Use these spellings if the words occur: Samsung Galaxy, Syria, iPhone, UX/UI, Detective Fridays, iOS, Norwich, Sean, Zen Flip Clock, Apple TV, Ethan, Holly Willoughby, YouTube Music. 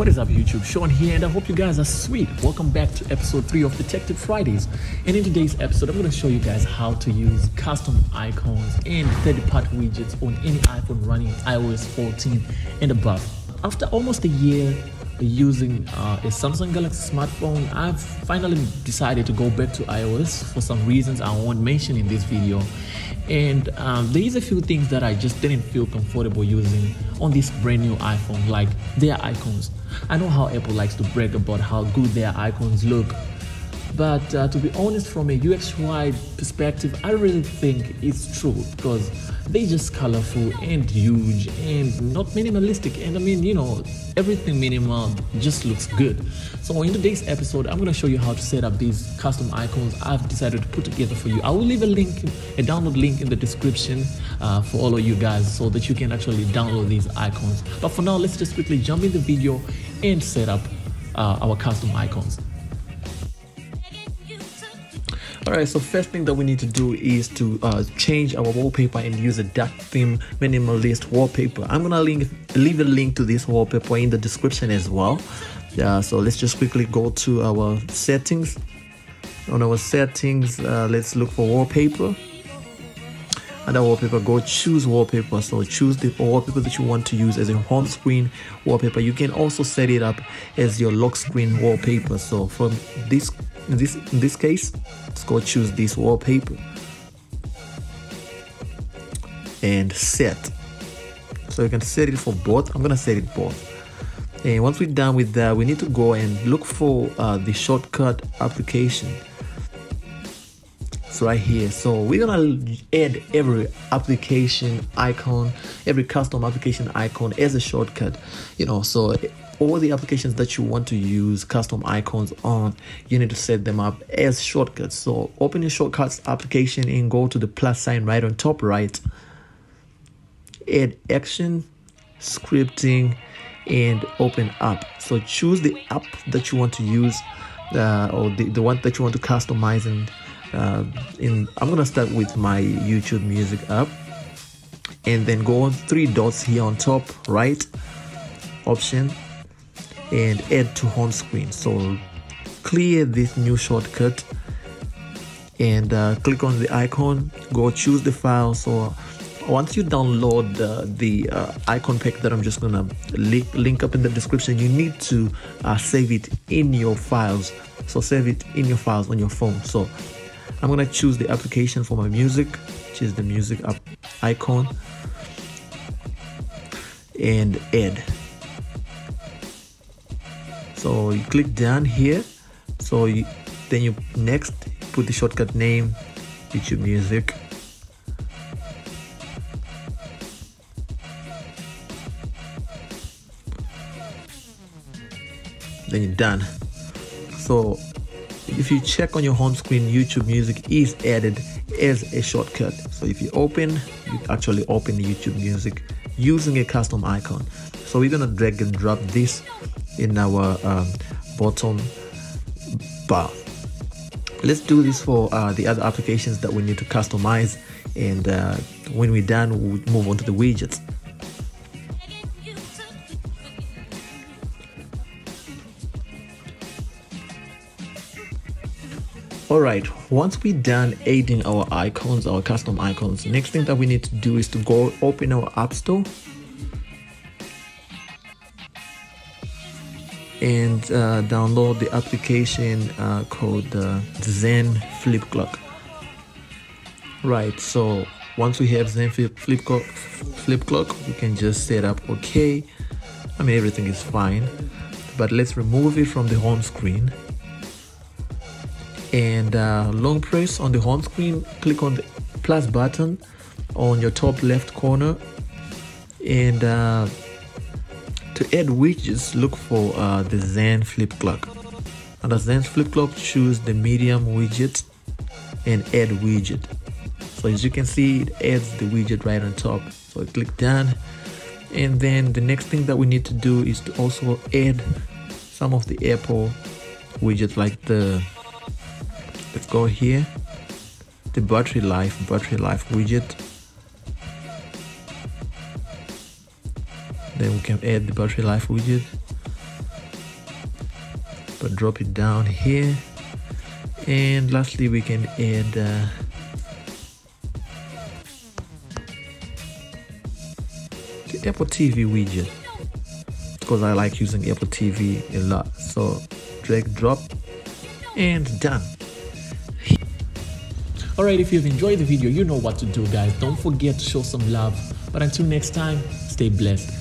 What is up, YouTube? Sean here, and I hope you guys are sweet. Welcome back to episode 3 of Detective Fridays. And in today's episode, I'm going to show you guys how to use custom icons and third-party widgets on any iPhone running iOS 14 and above. After almost a year using a Samsung Galaxy smartphone, I've finally decided to go back to iOS for some reasons I won't mention in this video. And there is a few things that I just didn't feel comfortable using on this brand new iPhone, like their icons. I know how Apple likes to brag about how good their icons look, but to be honest, from a UX/UI perspective, I really think it's true, because they're just colorful and huge and not minimalistic, and I mean, you know, everything minimal just looks good. So in today's episode, I'm going to show you how to set up these custom icons I've decided to put together for you. I will leave a link, a download link in the description for all of you guys, so that you can actually download these icons. But for now, let's just quickly jump in the video and set up our custom icons. Alright, so first thing that we need to do is to change our wallpaper and use a dark theme minimalist wallpaper. I'm gonna leave a link to this wallpaper in the description as well. Yeah, so let's just quickly go to our settings. On our settings, let's look for wallpaper. Under wallpaper, go choose wallpaper. So choose the wallpaper that you want to use as a home screen wallpaper. You can also set it up as your lock screen wallpaper. So from this in this case, let's go choose this wallpaper and set. So you can set it for both. I'm gonna set it both. And once we're done with that, we need to go and look for the shortcut application. It's right here. So we're gonna add every application icon, every custom application icon as a shortcut, you know. So all the applications that you want to use custom icons on, you need to set them up as shortcuts. So open your shortcuts application and go to the plus sign right on top right. Add action, scripting, and open app. So choose the app that you want to use, or the one that you want to customize. And I'm gonna start with my YouTube Music app, and then go on 3 dots here on top right, option, and add to home screen. So clear this new shortcut and click on the icon, go choose the file. So once you download the icon pack that I'm just gonna link up in the description, you need to save it in your files. So save it in your files on your phone. So I'm gonna choose the application for my music, which is the music app icon, and add. So you click down here, so then you next put the shortcut name, YouTube Music, then you're done. So if you check on your home screen, YouTube Music is added as a shortcut. So if you open, you actually open YouTube Music using a custom icon. So we're gonna drag and drop this in our bottom bar. Let's do this for the other applications that we need to customize, and when we're done, we'll move on to the widgets. Alright, once we're done adding our icons, our custom icons, next thing that we need to do is to go open our App Store, and download the application called Zen Flip Clock. Right, so once we have Zen Flip Clock, we can just set up OK. I mean, everything is fine, but let's remove it from the home screen. And long press on the home screen, click on the plus button on your top left corner, and to add widgets, look for the Zen Flip Clock. Under Zen Flip Clock, choose the medium widget and add widget. So as you can see, it adds the widget right on top. So click done, and then the next thing that we need to do is to also add some of the Apple widgets, like the, let's go here, the battery life widget. Then we can add the battery life widget. but drop it down here. And lastly, we can add the Apple TV widget, because I like using Apple TV a lot. So drag, drop, and done. Alright, if you've enjoyed the video, you know what to do, guys. Don't forget to show some love. But until next time, stay blessed.